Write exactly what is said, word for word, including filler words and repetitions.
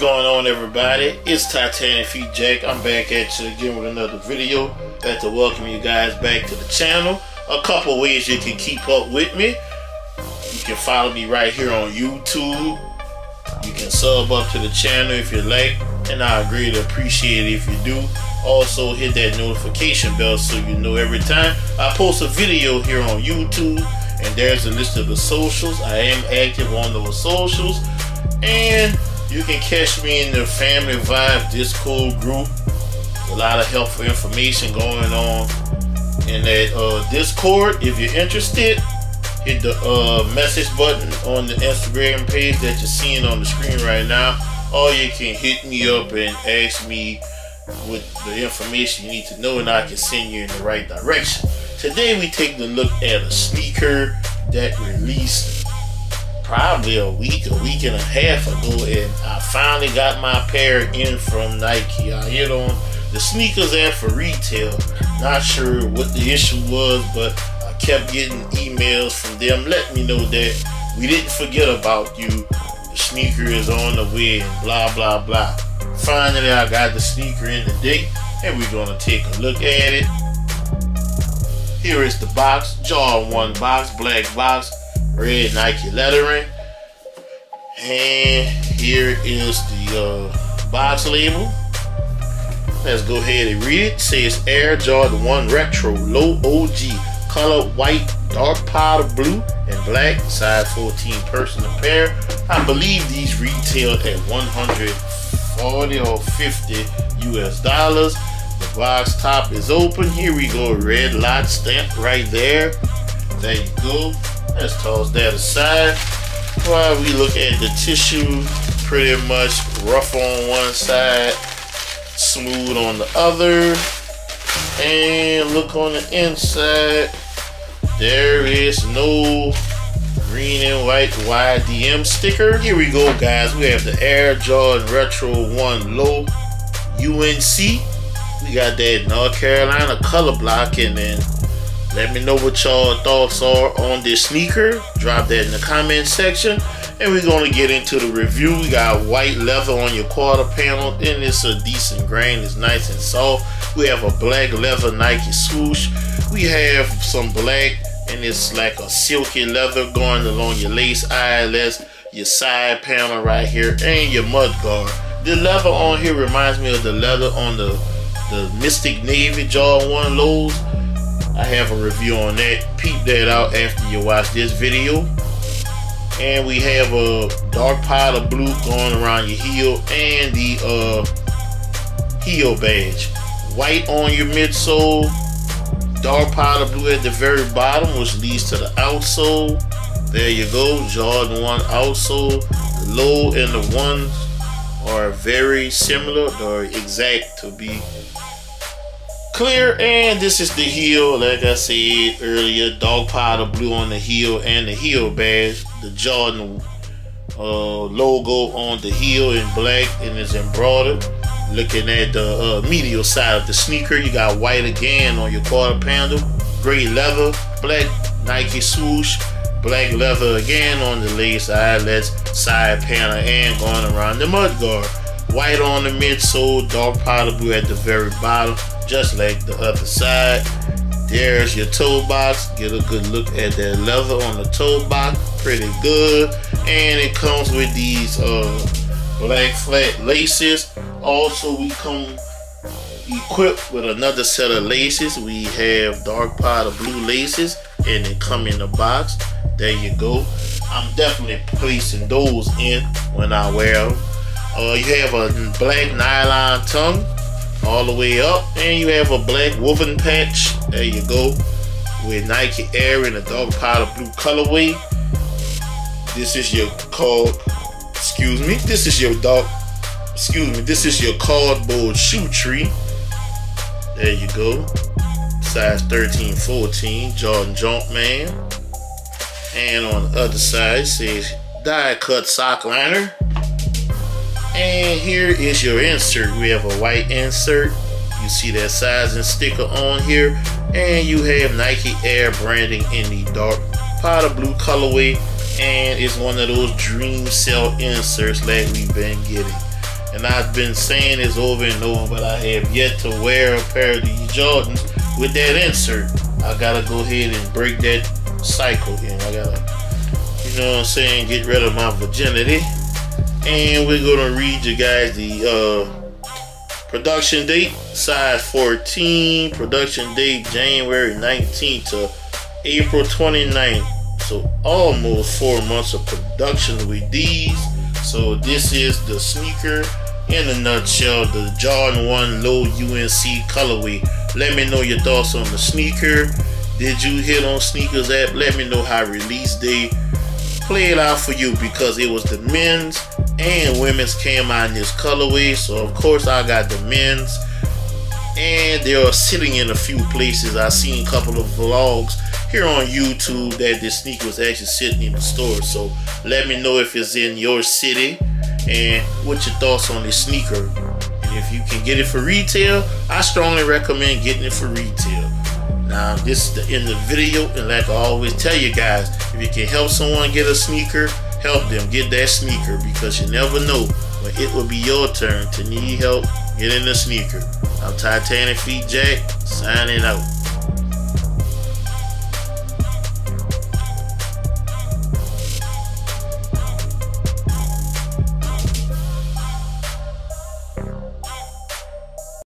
going on, everybody? It's Titanic Feet Jack. I'm back at you again with another video. Got to welcome you guys back to the channel. A couple ways you can keep up with me. You can follow me right here on YouTube. You can sub up to the channel if you like, and I greatly appreciate it if you do. Also hit that notification bell so you know every time I post a video here on YouTube. And there's a list of the socials. I am active on those socials. And you can catch me in the Family Vibe Discord group. A lot of helpful information going on in that uh, Discord. If you're interested, hit the uh, message button on the Instagram page that you're seeing on the screen right now. Or you can hit me up and ask me what the information you need to know, and I can send you in the right direction. Today we take a look at a sneaker that released probably a week, a week and a half ago, and I finally got my pair in from Nike. I hit on the sneakers there for retail. Not sure what the issue was, but I kept getting emails from them letting me know that we didn't forget about you. The sneaker is on the way and blah, blah, blah. Finally, I got the sneaker in today, and we're going to take a look at it. Here is the box, Jordan one box, black box, red Nike lettering. And here is the uh, box label. Let's go ahead and read it. It says Air Jordan one Retro Low O G, color white, dark powder blue, and black, size fourteen personal pair. I believe these retail at one hundred forty or fifty U S dollars. The box top is open. Here we go, red lot stamp right there. There you go. Let's toss that aside while we look at the tissue. Pretty much rough on one side, smooth on the other, and look on the inside. There is no green and white Y D M sticker. Here we go, guys. We have the Air Jordan Retro one Low U N C. We got that North Carolina color blocking, and let me know what y'all thoughts are on this sneaker. Drop that in the comment section, and we're going to get into the review. We got white leather on your quarter panel, and it's a decent grain. It's nice and soft. We have a black leather Nike swoosh. We have some black, and it's like a silky leather going along your lace eyelets, your side panel right here, and your mudguard. The leather on here reminds me of the leather on the The Mystic Navy Jordan one Lows. I have a review on that. Peep that out after you watch this video. And we have a dark powder blue going around your heel and the uh, heel badge. White on your midsole, dark powder blue at the very bottom, which leads to the outsole. There you go, Jordan one outsole. The low and the one are very similar or exact to be clear, and this is the heel. Like I said earlier, dog powder blue on the heel and the heel badge. The Jordan uh, logo on the heel in black, and it's embroidered. Looking at the uh, medial side of the sneaker, you got white again on your quarter panel, gray leather, black Nike swoosh, black leather again on the lace eyelets, side panel, and going around the mudguard. White on the midsole, dark powder blue at the very bottom, just like the other side. There's your toe box. Get a good look at that leather on the toe box. Pretty good. And it comes with these uh, black flat laces. Also, we come equipped with another set of laces. We have dark powder blue laces, and they come in the box. There you go. I'm definitely placing those in when I wear them. Uh, you have a black nylon tongue all the way up, and you have a black woven patch. There you go, with Nike Air in a dark powder blue colorway. This is your card. Excuse me. This is your dark. Excuse me. This is your cardboard shoe tree. There you go. Size thirteen, fourteen. Jordan Jumpman. And on the other side it says die cut sock liner. And here is your insert. We have a white insert. You see that sizing sticker on here. And you have Nike Air branding in the dark powder blue colorway. And it's one of those dream cell inserts that we've been getting. and I've been saying this over and over, but I have yet to wear a pair of these Jordans with that insert. I gotta go ahead and break that cycle and I gotta, you know what I'm saying, get rid of my virginity. And we're gonna read you guys the uh, production date, size fourteen, production date January nineteenth to April twenty-ninth. So almost four months of production with these. So this is the sneaker in a nutshell, the Jordan one Low U N C colorway. Let me know your thoughts on the sneaker. Did you hit on Sneakers app? Let me know how release day played out for you, because it was the men's and women's came out in this colorway. So of course I got the men's, and they are sitting in a few places. I've seen a couple of vlogs here on YouTube that this sneaker was actually sitting in the store. So let me know if it's in your city and what your thoughts on this sneaker. And if you can get it for retail, I strongly recommend getting it for retail. Now this is the end of the video, and like I always tell you guys, if you can help someone get a sneaker, help them get that sneaker, because you never know when it will be your turn to need help getting a sneaker. I'm Titanic Feet Jack, signing out.